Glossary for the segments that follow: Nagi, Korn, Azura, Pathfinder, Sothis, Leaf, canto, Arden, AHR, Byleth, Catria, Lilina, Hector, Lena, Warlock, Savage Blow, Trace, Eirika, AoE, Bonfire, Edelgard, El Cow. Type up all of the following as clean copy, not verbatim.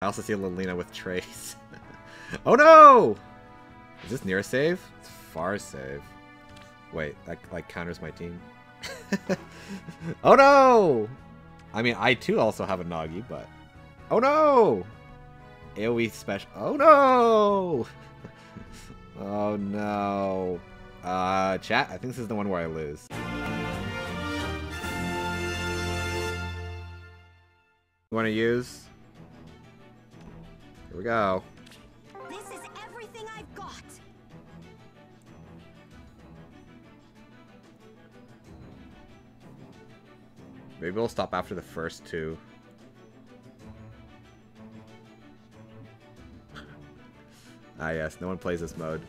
I also see Lilina with Trace. Oh no! Is this near save? It's far save. Wait, that like counters my team. Oh no! I mean, I too also have a Nagi, but... Oh no! AoE special... Oh no! Oh no. Chat, I think this is the one where I lose. You want to use? Here we go. This is everything I've got. Maybe we'll stop after the first two. Ah yes, no one plays this mode.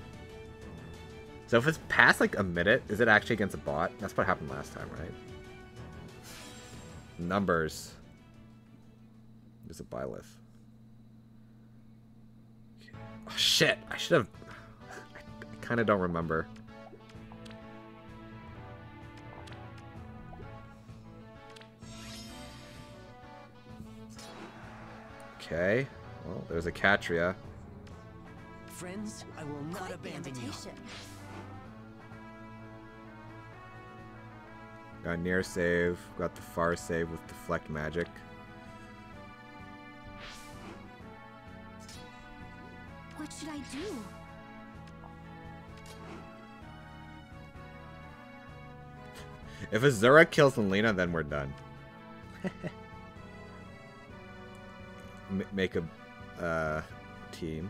So if it's past like a minute, is it actually against a bot? That's what happened last time, right? Numbers. There's a Byleth. Okay. Oh shit! I should have... I kind of don't remember. Okay. Well, there's a Catria. Friends, I will not abandon you. Got near save. Got the far save with deflect magic. What should I do? If Azura kills Lena, then we're done. Make a team.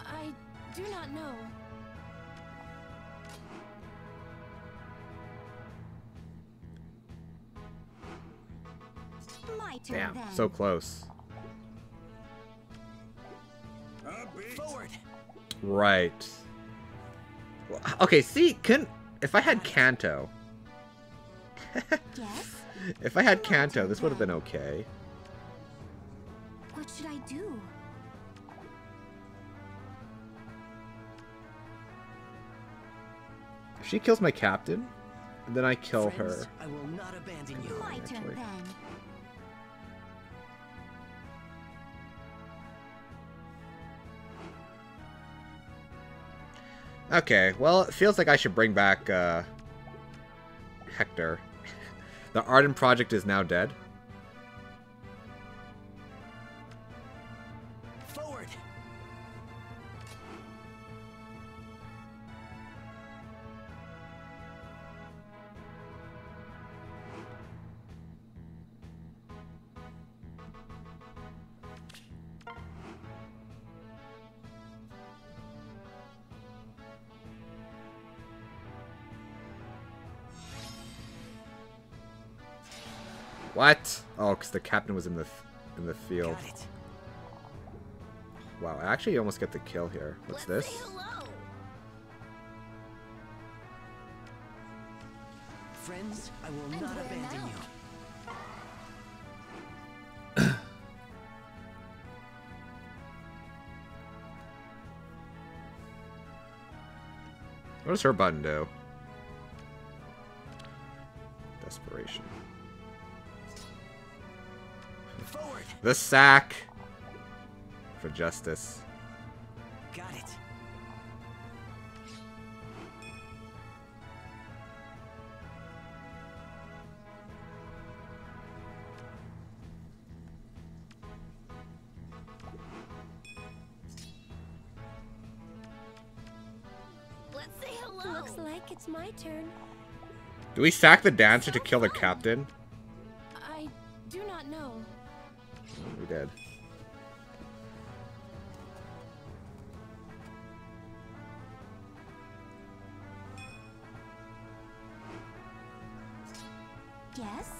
I do not know. Damn, so close. Forward. Right. Okay, see, if I had Canto, yes? If I had Canto, this would have been okay. What should I do? If she kills my captain, then I kill her. I will not abandon you. My turn, then. Okay, well, it feels like I should bring back, Hector. The Arden project is now dead. Forward. What? Oh, because the captain was in the field. Wow, I actually almost get the kill here. What's this? Friends, I will not abandon you. What does her button do? Desperation. The sack for justice. Got it. Let's say hello. Looks like it's my turn. Do we sack the dancer to kill the captain? I do not know. We did. Yes.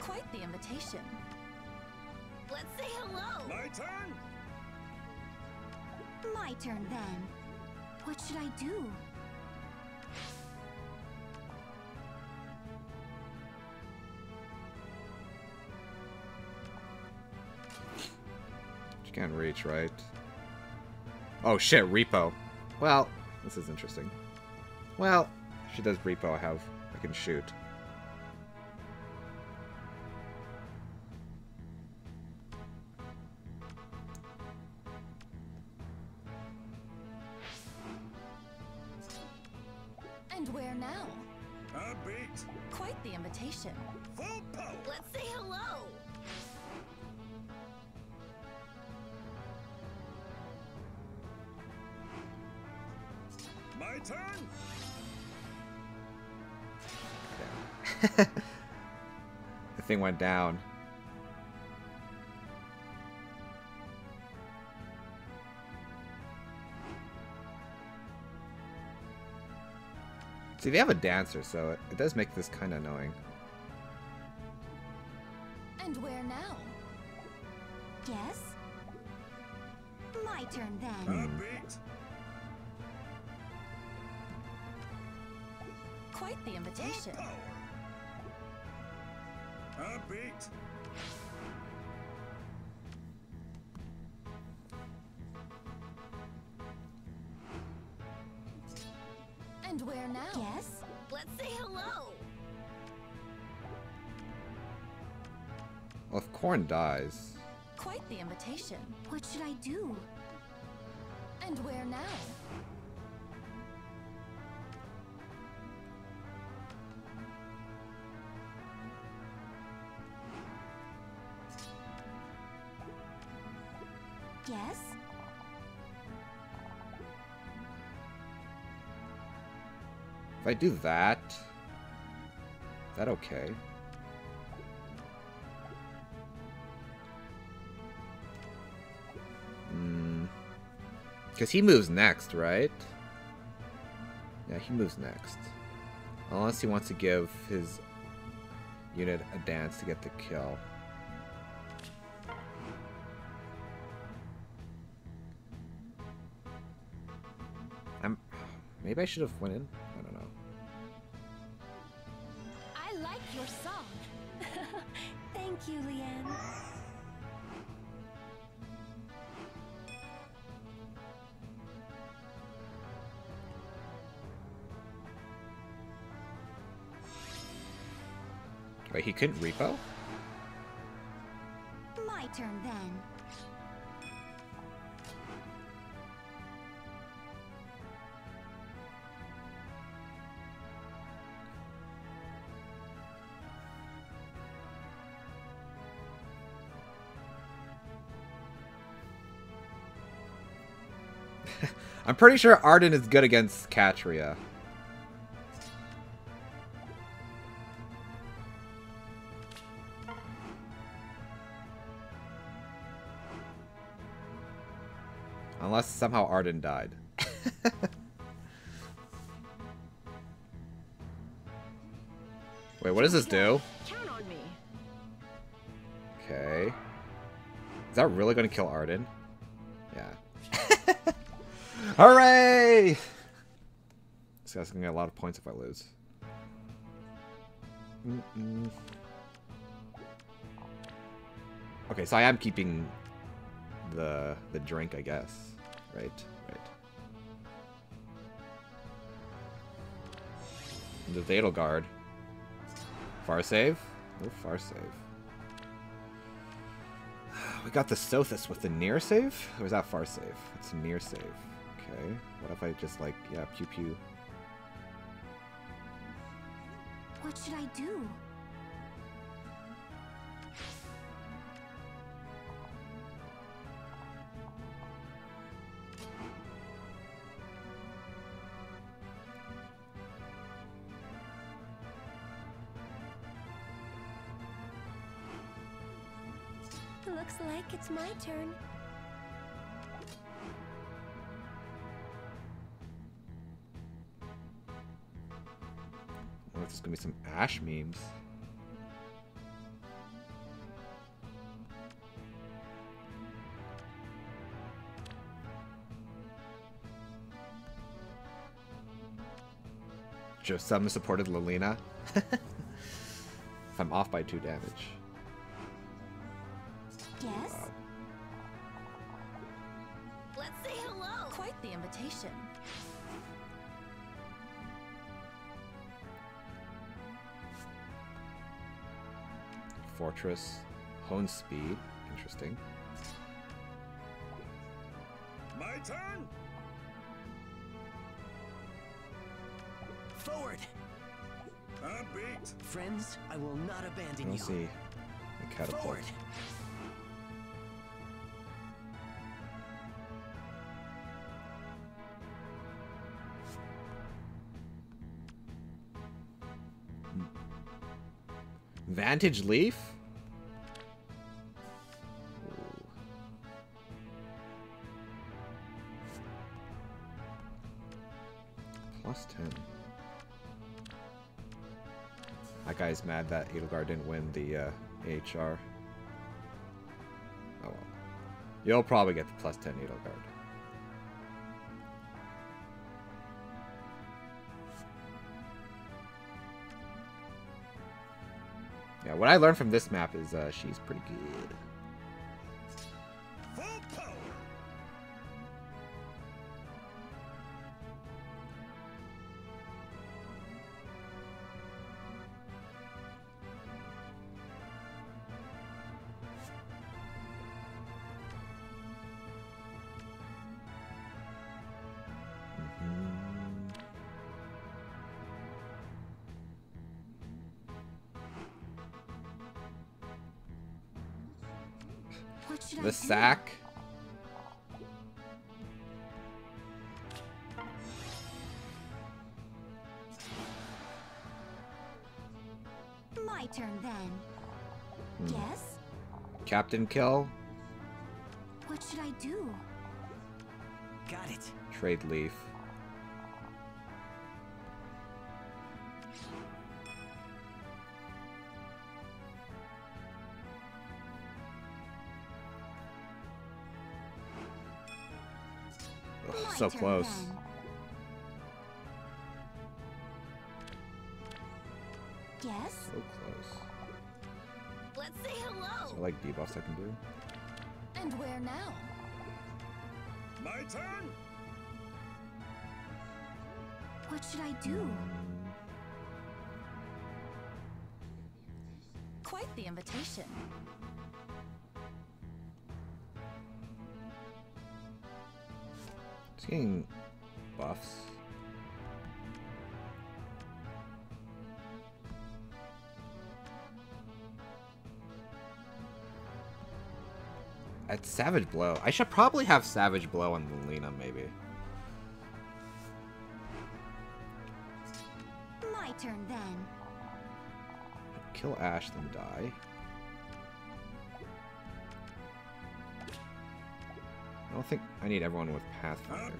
Quite the invitation. Let's say hello. My turn. My turn then. What should I do? Can't reach, right? Oh shit, repo. Well, this is interesting. Well, she does repo. I have I can shoot. And where now? A beat. Quite the invitation. Full power. Let's say hello. My turn. The thing went down. See, they have a dancer, so it does make this kind of annoying. And where now? Yes? My turn then. Quite the invitation. A beat. And where now? Yes. Let's say hello. Well, if Korn dies. Quite the invitation. What should I do? And where now? Yes. If I do that, is that okay? Hmm. Because he moves next, right? Yeah, he moves next. Unless he wants to give his unit a dance to get the kill. Maybe I should have went in. I don't know. I like your song. Thank you, Leanne. Wait, he couldn't repo? My turn then. I'm pretty sure Arden is good against Catria. Unless somehow Arden died. Wait, what does this do? Okay. Is that really going to kill Arden? Yeah. Hooray! This guy's gonna get a lot of points if I lose. Mm-mm. Okay, so I am keeping the drink, I guess. Right, right. And the Edelgard. Far save? No far save. We got the Sothis with the near save? Or is that far save? It's near save. Okay, what if I just like, yeah, pew pew. What should I do? Looks like it's my turn. There's gonna be some Ash memes. Just some supported Lilina. If I'm off by 2 damage. Yes. Wow. Let's say hello. Quite the invitation. Fortress. Hone speed. Interesting. My turn! Forward! Upbeat! Friends, I will not abandon you. We'll see. The catapult. Forward. Vantage Leaf? Ooh. +10. That guy's mad that Edelgard didn't win the AHR. Oh well. You'll probably get the +10 Edelgard. Yeah, what I learned from this map is she's pretty good. Full power. The sack. My turn then. Yes. Captain kill. What should I do? Got it. Trade Leaf. So close. Yes. So close. Let's say hello. I like debuffs I can do. And where now? My turn. What should I do? Quite the invitation. Getting buffs. At Savage Blow. I should probably have Savage Blow on Lilina, maybe. My turn then. Kill Ash, then die. I don't think I need everyone with Pathfinder.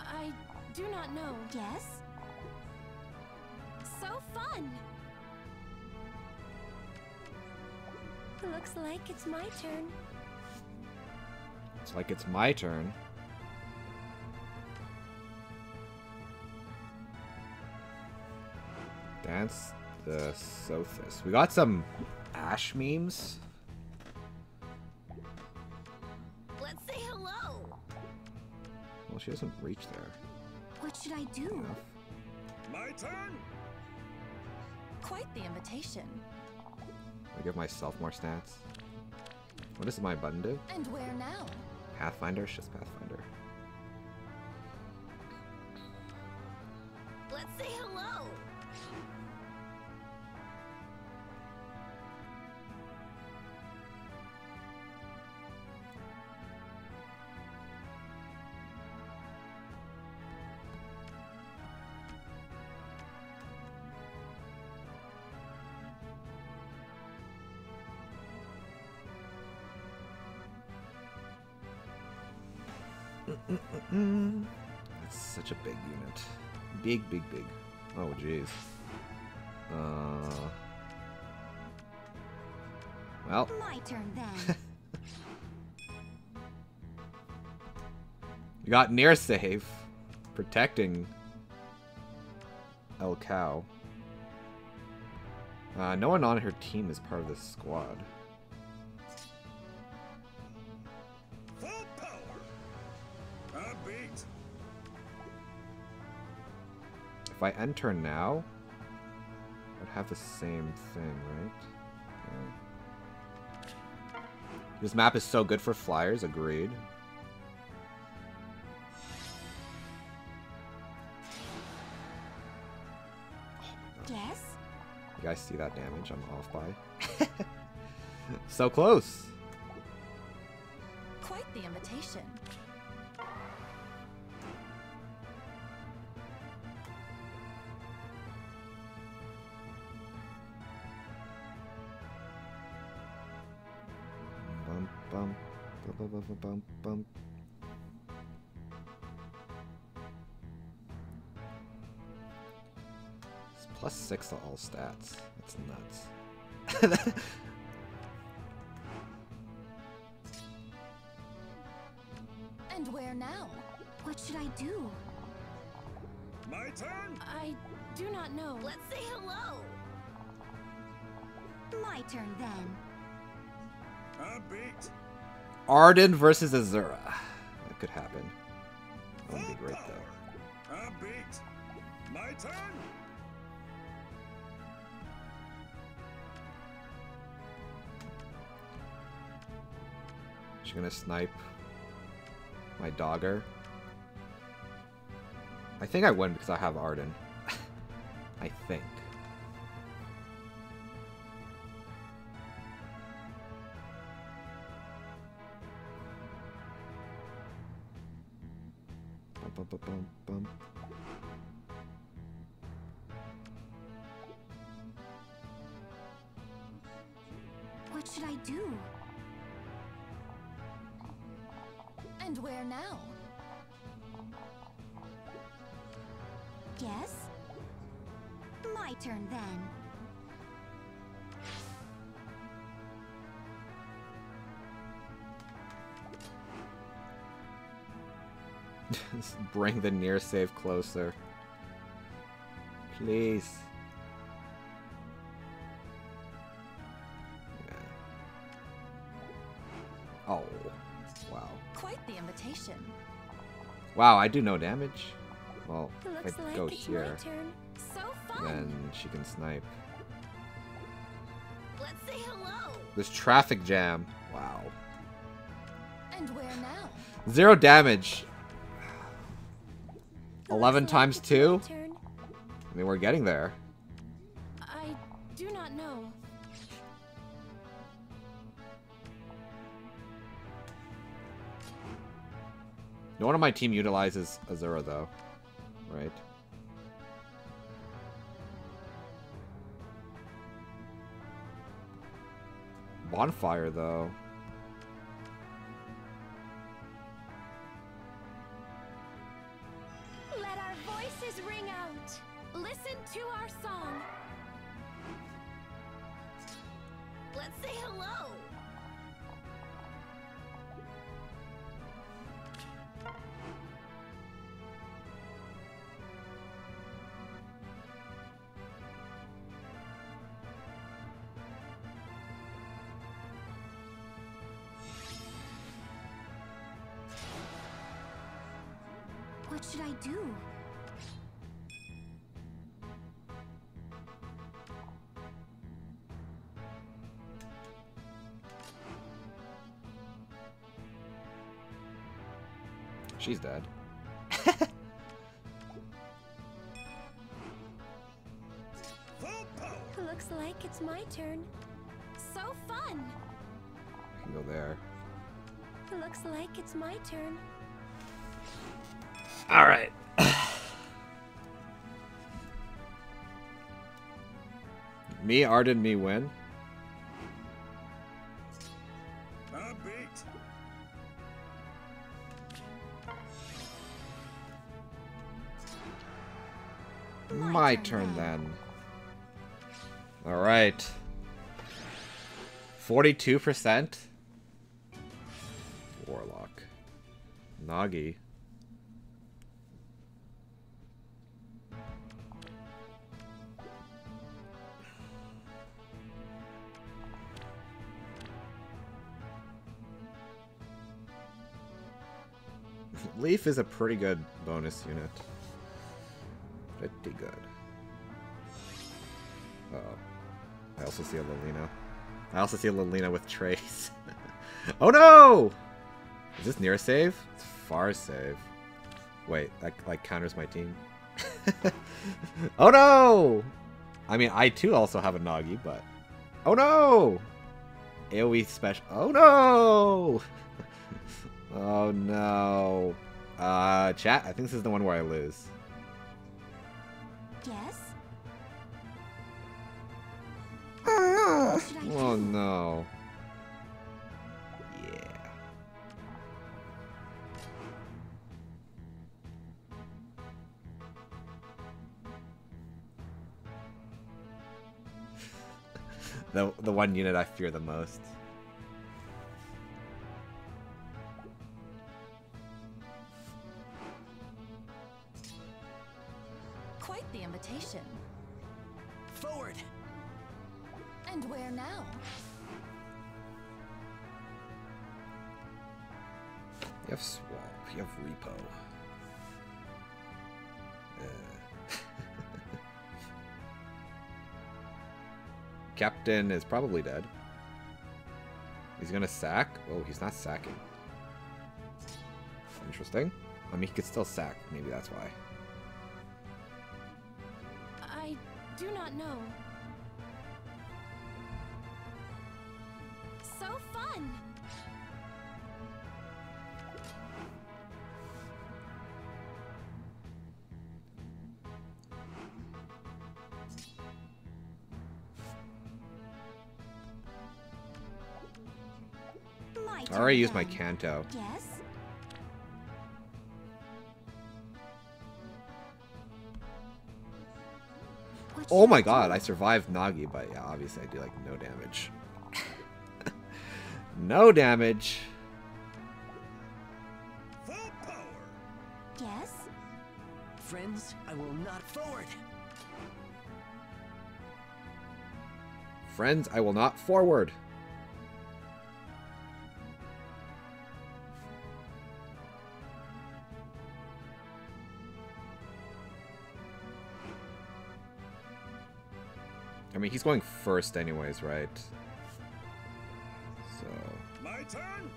I do not know. Yes. So fun. Looks like it's my turn. It's like it's my turn. Dance the Sothis. We got some Ash memes. She doesn't reach there. What should I do? Enough. My turn. Quite the invitation. I give myself more stats. What does my button do? And where now? Pathfinder, it's just Pathfinder. Let's say hello. That's such a big unit. Big, big, big. Oh, jeez. Well. My turn then. You got near save, protecting El Cow. No one on her team is part of this squad. If I enter now, I'd have the same thing, right? This map is so good for flyers, agreed. Yes? You guys see that damage I'm off by? So close! Quite the invitation. It's +6 to all stats. That's nuts. And where now? What should I do? My turn? I do not know. Let's say hello. My turn then. A beat. Arden versus Azura. That could happen. That would be great, though. My turn. She's gonna snipe my dogger. I think I win because I have Arden. I think. What should I do? And where now? Yes? My turn then. Just bring the near save closer. Please. Yeah. Oh. Wow. Quite the invitation. Wow, I do no damage. Well, if I go here, so then she can snipe. Let's say hello. This traffic jam. Wow. And where now? 0 damage. 11 times 2? I mean, we're getting there. I do not know. No one on my team utilizes Azura, though. Right? Bonfire, though. To our song. Let's say hello. What should I do? She's dead. Looks like it's my turn. So fun. I can go there. Looks like it's my turn. All right. Me, Arden, me win. My turn then. All right. 42% Warlock. Nagi. Leaf is a pretty good bonus unit. Pretty good. Uh-oh. I also see a Lilina. I also see a Lilina with Trace. Oh no! Is this near a save? It's far save. Wait, that like counters my team. Oh no! I mean, I too also have a Nagi, but... Oh no! AoE special... Oh no! Oh no. Chat, I think this is the one where I lose. Yes? Oh no! Oh no. Yeah. The one unit I fear the most. Quite the invitation. Forward. And where now? You have swap. You have repo. Captain is probably dead. He's gonna sack? Oh, he's not sacking. Interesting. I mean, he could still sack. Maybe that's why. I do not know. So fun! I already used my canto. Yes. Oh my god, I survived Nagi, but yeah, obviously I do like no damage. No damage. Full power. Yes. Friends, I will not forward. Friends, I will not forward. I mean, he's going first anyways, right? So... My turn!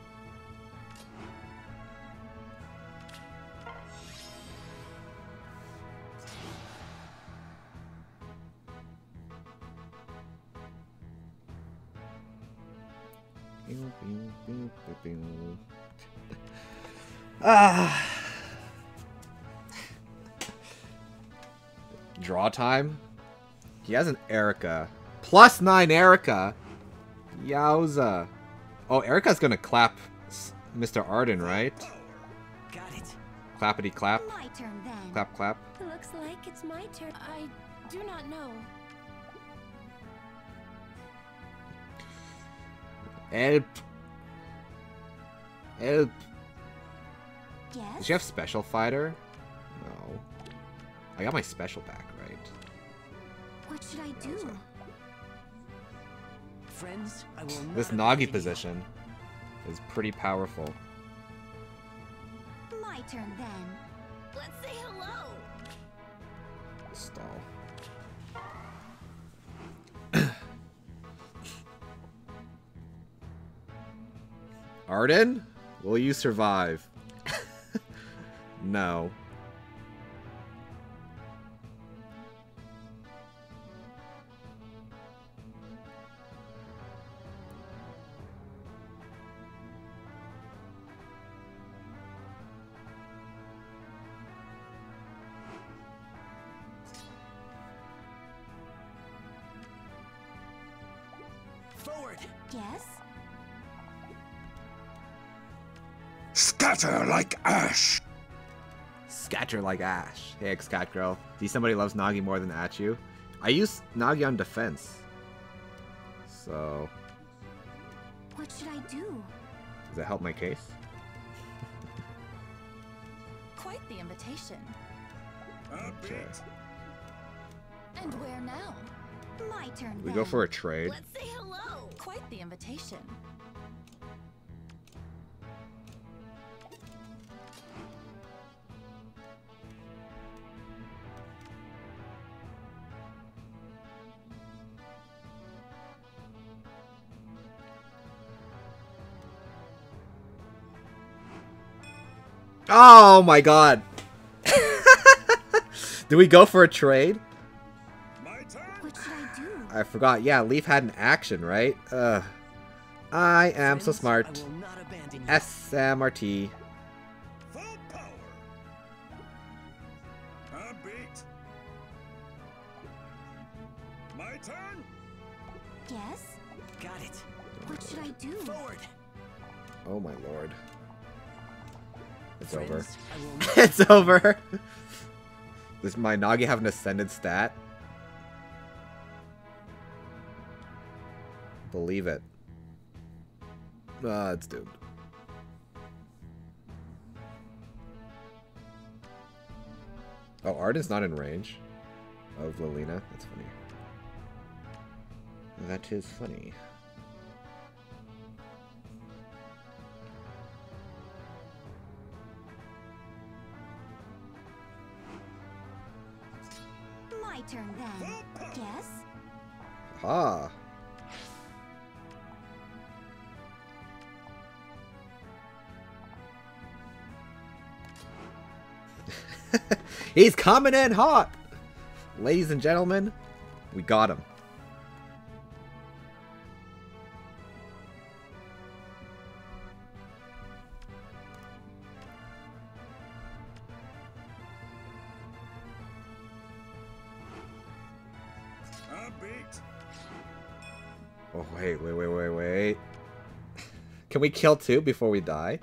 Ah! Draw time? He has an Eirika. +9 Eirika. Yowza. Oh, Erika's gonna clap Mr. Arden, right? Got it. Clappity clap. My turn then. Clap clap. Looks like it's my turn. I do not know. Help. Help. Yes. Does she have special fighter? No. I got my special back, right? What should I do? Friends, I will not. This Nagi position is pretty powerful. My turn then. Let's say hello. Stall. Arden, will you survive? No. Yes. Scatter like ash. Scatter like ash. Hey, Xcat girl. See, somebody loves Nagi more than at you. I use Nagi on defense. So. What should I do? Does that help my case? Quite the invitation. Okay. And where now? My turn. We go for a trade. Let's say hello. Quite the invitation. Oh my god. Do we go for a trade? What should I do? I forgot. Yeah, Leaf had an action, right? I am so smart. SMRT. Yes. Got it. What should I do? Forward. Oh my lord. It's over. It's over. Does my Nagi have an ascended stat? Believe it. It's doomed. Oh, Arden's not in range of Lilina. That's funny. That is funny. My turn then. Yes. Ah. He's coming in hot, ladies and gentlemen. We got him. Oh, wait. Can we kill two before we die?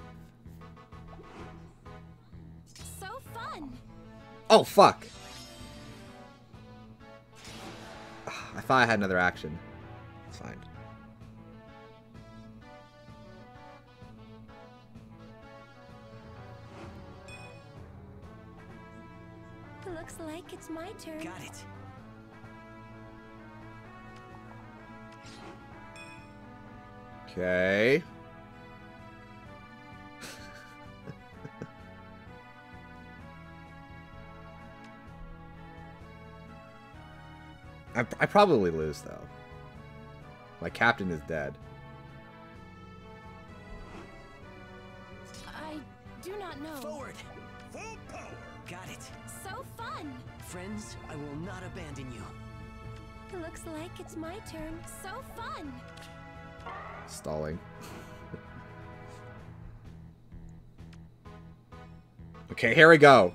So fun. Oh, fuck. I thought I had another action. It's fine. Looks like it's my turn. Got it. Okay. I probably lose though. My captain is dead. I do not know. Forward. Full power. Got it. So fun. Friends, I will not abandon you. It looks like it's my turn. So fun. Stalling. Okay, here we go.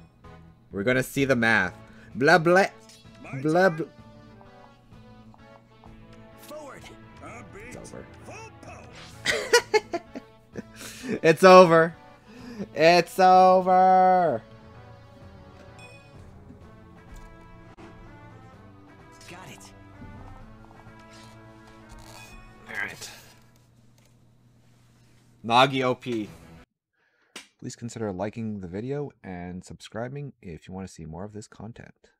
We're gonna see the math. Blah blah blah. Forward. It's over. It's over. It's over. Got it. All right. Nagi OP. Please consider liking the video and subscribing if you want to see more of this content.